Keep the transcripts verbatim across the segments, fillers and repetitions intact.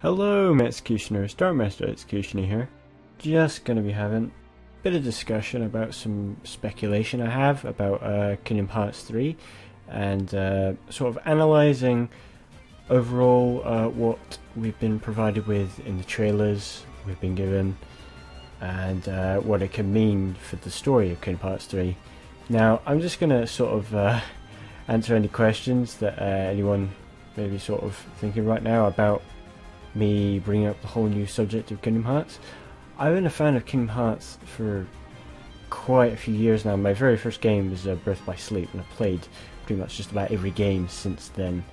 Hello, my Executioner, Starmaster Executioner here. Just gonna be having a bit of discussion about some speculation I have about uh, Kingdom Hearts three and uh, sort of analysing overall uh, what we've been provided with in the trailers we've been given and uh, what it can mean for the story of Kingdom Hearts three. Now, I'm just gonna sort of uh, answer any questions that uh, anyone may be sort of thinking right now about me bringing up the whole new subject of Kingdom Hearts. I've been a fan of Kingdom Hearts for quite a few years now. My very first game was uh, Birth By Sleep, and I've played pretty much just about every game since then.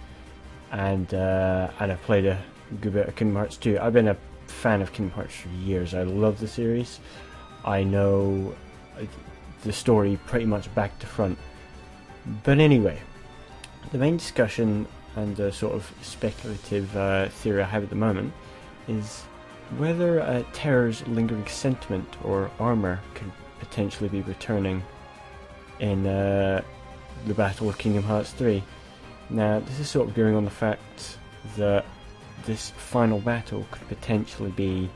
And uh, and I've played a good bit of Kingdom Hearts two. I've been a fan of Kingdom Hearts for years. I love the series. I know the story pretty much back to front. But anyway, the main discussion and the sort of speculative uh, theory I have at the moment is whether uh, Terra's lingering sentiment or armour could potentially be returning in uh, the Battle of Kingdom Hearts three. Now, this is sort of going on the fact that this final battle could potentially be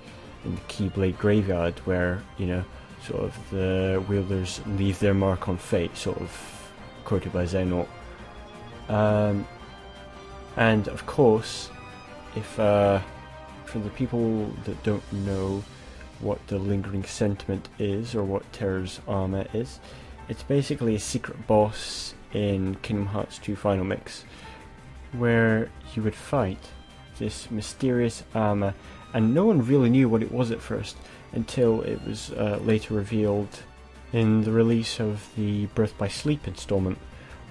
in the Keyblade graveyard, where, you know, sort of the wielders leave their mark on fate, sort of quoted by Xehanort. Um, And of course, if uh, for the people that don't know what the lingering sentiment is or what Terra's armor is, it's basically a secret boss in Kingdom Hearts two Final Mix, where you would fight this mysterious armor, and no one really knew what it was at first until it was uh, later revealed in the release of the Birth by Sleep installment,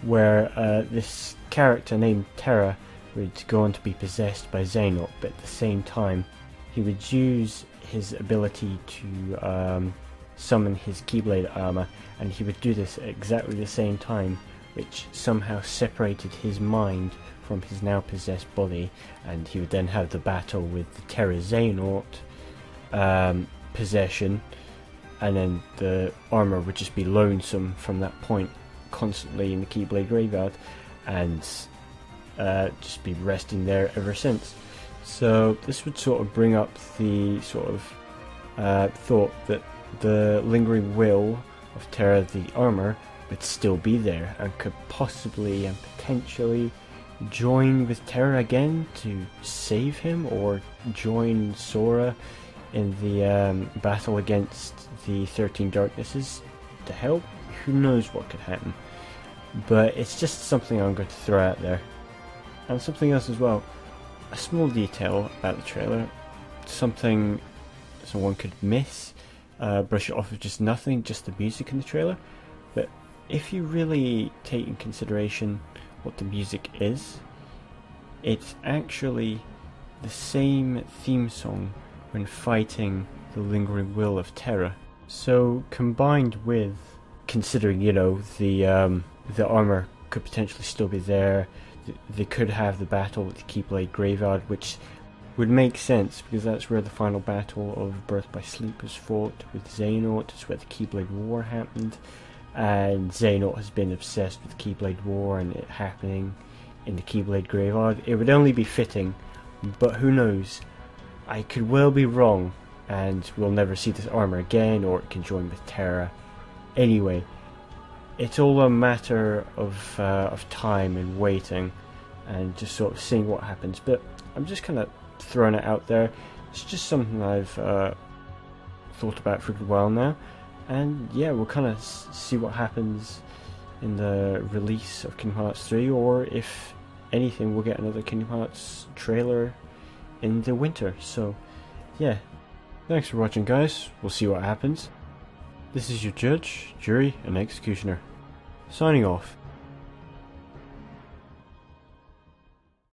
where uh, this character named Terra would go on to be possessed by Xehanort, but at the same time he would use his ability to um, summon his Keyblade armor, and he would do this at exactly the same time, which somehow separated his mind from his now possessed body, and he would then have the battle with the Terra Xehanort um, possession, and then the armor would just be lonesome from that point, constantly in the Keyblade graveyard, and uh, just be resting there ever since. So this would sort of bring up the sort of uh, thought that the lingering will of Terra the armor would still be there and could possibly and potentially join with Terra again to save him, or join Sora in the um, battle against the thirteen Darknesses to help. Who knows what could happen, but it's just something I'm going to throw out there. And something else as well, a small detail about the trailer, something someone could miss, uh, brush it off with just nothing, just the music in the trailer. But if you really take in consideration what the music is, it's actually the same theme song when fighting the lingering will of Terra. So combined with considering, you know, the um, the armor could potentially still be there, they could have the battle with the Keyblade graveyard, which would make sense because that's where the final battle of Birth by Sleep was fought with Xehanort. It's where the Keyblade War happened, and Xehanort has been obsessed with Keyblade War and it happening in the Keyblade graveyard. It would only be fitting, but who knows? I could well be wrong, and we'll never see this armor again, or it can join with Terra. Anyway, it's all a matter of uh, of time and waiting, and just sort of seeing what happens. But I'm just kind of throwing it out there. It's just something I've uh, thought about for a good while now, and yeah, we'll kind of see what happens in the release of Kingdom Hearts three, or if anything, we'll get another Kingdom Hearts trailer in the winter. So yeah, thanks for watching, guys. We'll see what happens. This is your judge, jury, and executioner, signing off.